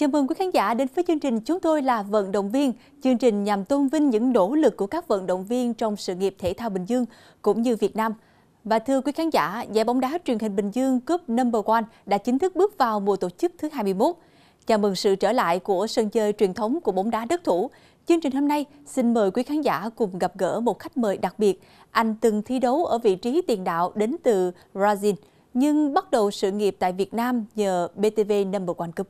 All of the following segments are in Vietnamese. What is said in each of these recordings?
Chào mừng quý khán giả đến với chương trình Chúng tôi là vận động viên. Chương trình nhằm tôn vinh những nỗ lực của các vận động viên trong sự nghiệp thể thao Bình Dương cũng như Việt Nam. Và thưa quý khán giả, giải bóng đá truyền hình Bình Dương Cup No. 1 đã chính thức bước vào mùa tổ chức thứ 21. Chào mừng sự trở lại của sân chơi truyền thống của bóng đá đất thủ. Chương trình hôm nay xin mời quý khán giả cùng gặp gỡ một khách mời đặc biệt. Anh từng thi đấu ở vị trí tiền đạo đến từ Brazil, nhưng bắt đầu sự nghiệp tại Việt Nam nhờ BTV No. 1 Cup.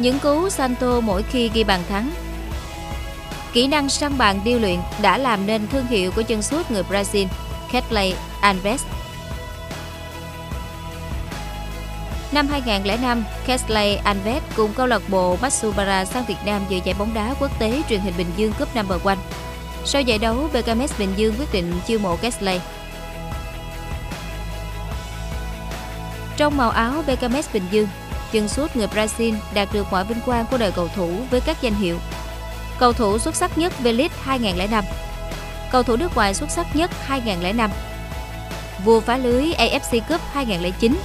Những cú Santo mỗi khi ghi bàn thắng, kỹ năng săn bàn điêu luyện đã làm nên thương hiệu của chân sút người Brazil, Kesley Alves. Năm 2005, Kesley Alves cùng câu lạc bộ Matsubara sang Việt Nam dự giải bóng đá quốc tế truyền hình Bình Dương Cup No. 1. Sau giải đấu, Becamex Bình Dương quyết định chiêu mộ Kesley. Trong màu áo Becamex Bình Dương, chân sút người Brazil đạt được mọi vinh quang của đời cầu thủ với các danh hiệu: cầu thủ xuất sắc nhất V-League 2005, cầu thủ nước ngoài xuất sắc nhất 2005, vua phá lưới AFC Cup 2009,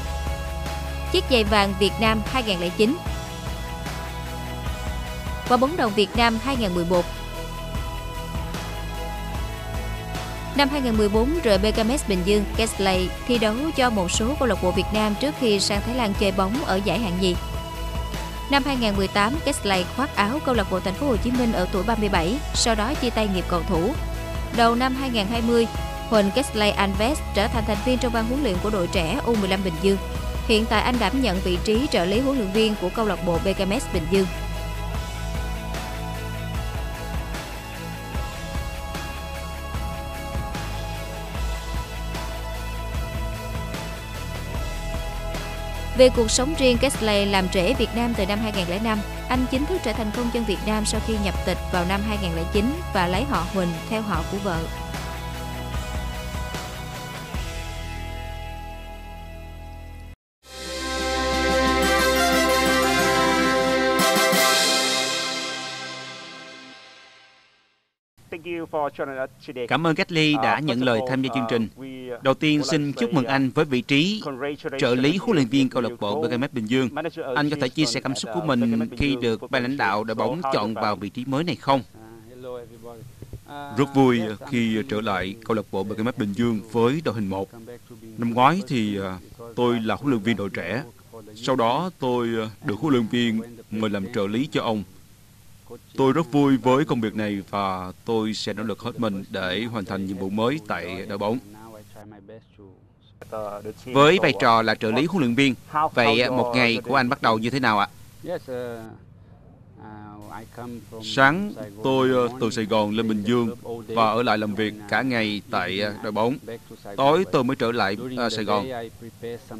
chiếc giày vàng Việt Nam 2009, quả bóng đồng Việt Nam 2011. Năm 2014, rời Becamex Bình Dương, Kesley thi đấu cho một số câu lạc bộ Việt Nam trước khi sang Thái Lan chơi bóng ở giải hạng nhì. Năm 2018, Kesley khoác áo câu lạc bộ Thành phố Hồ Chí Minh ở tuổi 37, sau đó chia tay nghiệp cầu thủ. Đầu năm 2020, Huỳnh Kesley Alves trở thành thành viên trong ban huấn luyện của đội trẻ U15 Bình Dương. Hiện tại anh đảm nhận vị trí trợ lý huấn luyện viên của câu lạc bộ Becamex Bình Dương. Về cuộc sống riêng, Kesley làm rể Việt Nam từ năm 2005. Anh chính thức trở thành công dân Việt Nam sau khi nhập tịch vào năm 2009 và lấy họ Huỳnh theo họ của vợ. Cảm ơn Kesley đã nhận lời tham gia chương trình. Đầu tiên, xin chúc mừng anh với vị trí trợ lý huấn luyện viên câu lạc bộ Becamex Bình Dương. Anh có thể chia sẻ cảm xúc của mình khi được ban lãnh đạo đội bóng chọn vào vị trí mới này không? Rất vui khi trở lại câu lạc bộ Becamex Bình Dương với đội hình 1. Năm ngoái thì tôi là huấn luyện viên đội trẻ. Sau đó tôi được huấn luyện viên mời làm trợ lý cho ông. Tôi rất vui với công việc này và tôi sẽ nỗ lực hết mình để hoàn thành nhiệm vụ mới tại đội bóng. Với vai trò là trợ lý huấn luyện viên, vậy một ngày của anh bắt đầu như thế nào ạ? Sáng tôi từ Sài Gòn lên Bình Dương và ở lại làm việc cả ngày tại đội bóng. Tối tôi mới trở lại Sài Gòn.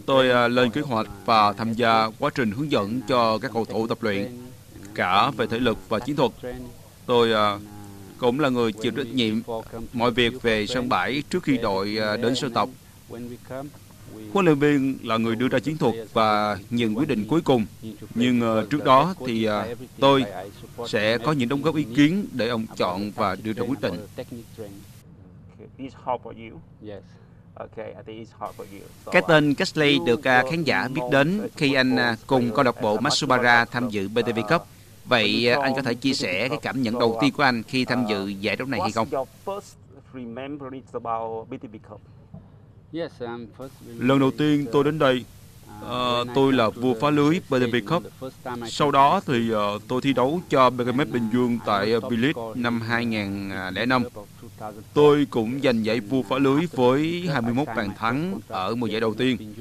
Tôi lên kế hoạch và tham gia quá trình hướng dẫn cho các cầu thủ tập luyện, cả về thể lực và chiến thuật. Tôi cũng là người chịu trách nhiệm mọi việc về sân bãi trước khi đội đến sơ tập. Huấn luyện viên là người đưa ra chiến thuật và những quyết định cuối cùng. Nhưng trước đó thì tôi sẽ có những đóng góp ý kiến để ông chọn và đưa ra quyết định. Cái tên Kesley được khán giả biết đến khi anh cùng câu lạc bộ Matsubara tham dự BTV Cup. Vậy anh có thể chia sẻ cái cảm nhận đầu tiên của anh khi tham dự giải đấu này hay không? Lần đầu tiên tôi đến đây, tôi là vua phá lưới BTV Cup. Sau đó thì tôi thi đấu cho Becamex Bình Dương tại V-League năm 2005. Tôi cũng giành giải vua phá lưới với 21 bàn thắng ở mùa giải đầu tiên.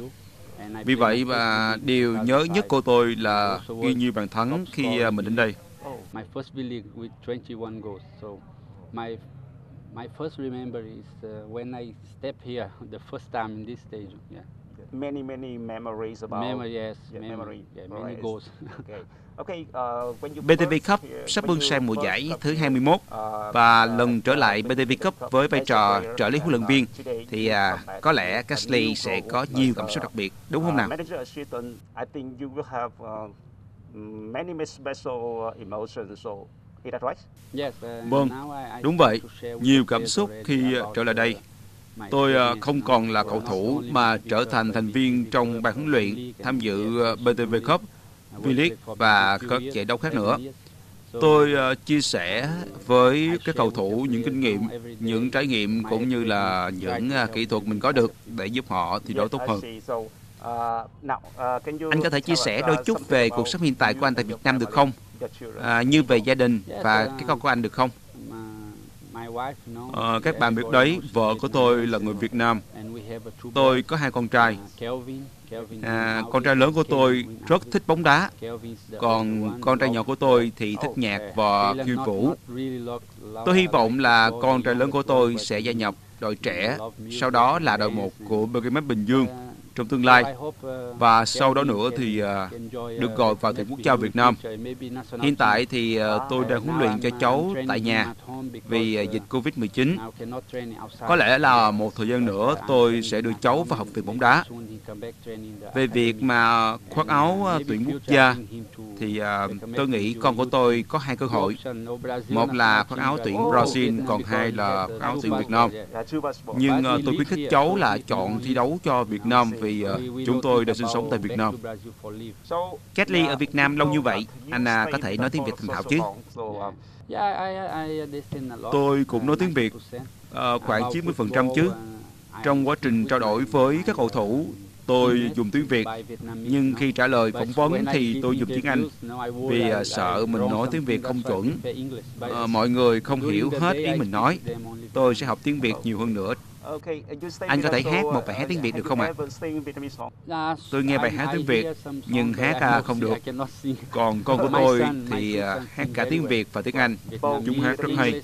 Vì vậy mà điều nhớ nhất của tôi là ghi nhiều bàn thắng khi mình đến đây. BTV Cup sắp bước sang mùa giải thứ 21 và lần trở lại BTV Cup với vai trò trợ lý huấn luyện viên thì có lẽ Kesley sẽ có nhiều cảm xúc đặc biệt, đúng không nào? Vâng, đúng vậy, nhiều cảm xúc khi trở lại đây. Tôi không còn là cầu thủ mà trở thành thành viên trong ban huấn luyện, tham dự BTV Cup, V-League và các giải đấu khác nữa. Tôi chia sẻ với các cầu thủ những kinh nghiệm, những trải nghiệm cũng như là những kỹ thuật mình có được để giúp họ thi đấu tốt hơn. Anh có thể chia sẻ đôi chút về cuộc sống hiện tại của anh tại Việt Nam được không? Như về gia đình và cái con của anh được không? Các bạn biết đấy, vợ của tôi là người Việt Nam. Tôi có hai con trai. Con trai lớn của tôi rất thích bóng đá, còn con trai nhỏ của tôi thì thích nhạc và khiêu vũ. Tôi hy vọng là con trai lớn của tôi sẽ gia nhập đội trẻ, sau đó là đội 1 của Becamex Bình Dương trong tương lai, và sau đó nữa thì được gọi vào tuyển quốc gia Việt Nam. Hiện tại thì tôi đang huấn luyện cho cháu tại nhà vì dịch Covid-19. Có lẽ là một thời gian nữa tôi sẽ đưa cháu vào học viện bóng đá. Về việc mà khoác áo tuyển quốc gia thì tôi nghĩ con của tôi có hai cơ hội. Một là khoác áo tuyển Brazil, còn hai là khoác áo tuyển Việt Nam. Nhưng tôi khuyến khích cháu là chọn thi đấu cho Việt Nam vì chúng tôi đã sinh sống tại Việt Nam. Kesley ở Việt Nam lâu như vậy, anh có thể nói tiếng Việt thành thạo chứ? Tôi cũng nói tiếng Việt, khoảng 90% chứ. Trong quá trình trao đổi với các cầu thủ, tôi dùng tiếng Việt, nhưng khi trả lời phỏng vấn thì tôi dùng tiếng Anh vì sợ mình nói tiếng Việt không chuẩn. Mọi người không hiểu hết ý mình nói. Tôi sẽ học tiếng Việt nhiều hơn nữa. Anh có thể hát một bài hát tiếng Việt được không ạ? Tôi nghe bài hát tiếng Việt, nhưng hát không được. Còn con của tôi thì hát cả tiếng Việt và tiếng Anh. Chúng hát rất hay.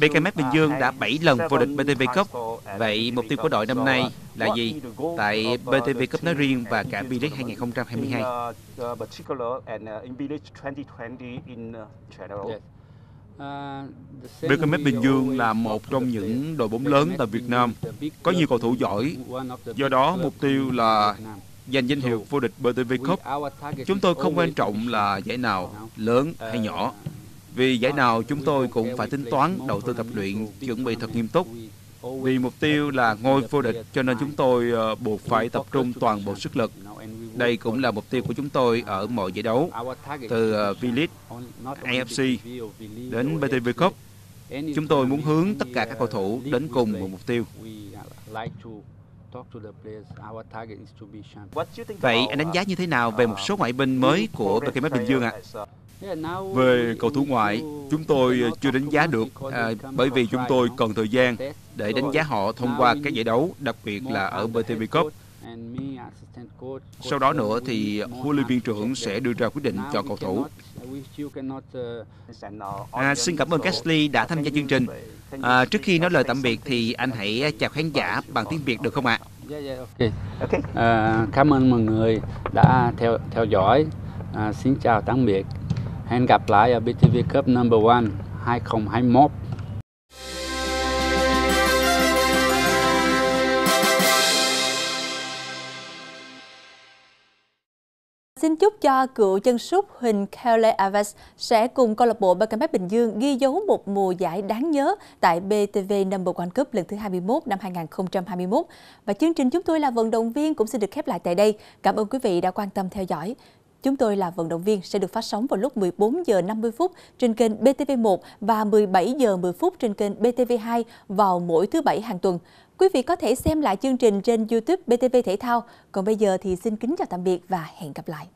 Becamex Bình Dương đã 7 lần vô địch BTV Cup. Vậy mục tiêu của đội năm nay là gì? Tại BTV Cup nói riêng và cả V-League 2022. Becamex Bình Dương là một trong những đội bóng lớn tại Việt Nam, có nhiều cầu thủ giỏi, do đó mục tiêu là giành danh hiệu vô địch BTV Cup. Chúng tôi không quan trọng là giải nào, lớn hay nhỏ, vì giải nào chúng tôi cũng phải tính toán, đầu tư tập luyện, chuẩn bị thật nghiêm túc. Vì mục tiêu là ngôi vô địch cho nên chúng tôi buộc phải tập trung toàn bộ sức lực. Đây cũng là mục tiêu của chúng tôi ở mọi giải đấu, từ V-League, AFC đến BTV Cup. Chúng tôi muốn hướng tất cả các cầu thủ đến cùng một mục tiêu. Vậy anh đánh giá như thế nào về một số ngoại binh mới của Becamex Bình Dương ạ? Về cầu thủ ngoại, chúng tôi chưa đánh giá được bởi vì chúng tôi cần thời gian để đánh giá họ thông qua các giải đấu, đặc biệt là ở BTV Cup. Sau đó nữa thì huấn luyện viên trưởng sẽ đưa ra quyết định cho cầu thủ. Xin cảm ơn Kesley đã tham gia chương trình. Trước khi nói lời tạm biệt thì anh hãy chào khán giả bằng tiếng Việt được không ạ? Cảm ơn mọi người đã theo dõi. Xin chào tạm biệt. Hẹn gặp lại ở BTV Cup Number 1 2021. Xin chúc cho cựu chân sút Huỳnh Kesley Alves sẽ cùng câu lạc bộ Becamex Bình Dương ghi dấu một mùa giải đáng nhớ tại BTV Number 1 Cup lần thứ 21 năm 2021. Và chương trình chúng tôi là vận động viên cũng xin được khép lại tại đây. Cảm ơn quý vị đã quan tâm theo dõi. Chúng tôi là vận động viên sẽ được phát sóng vào lúc 14h50 trên kênh BTV1 và 17h10 trên kênh BTV2 vào mỗi thứ Bảy hàng tuần. Quý vị có thể xem lại chương trình trên YouTube BTV Thể thao. Còn bây giờ thì xin kính chào tạm biệt và hẹn gặp lại.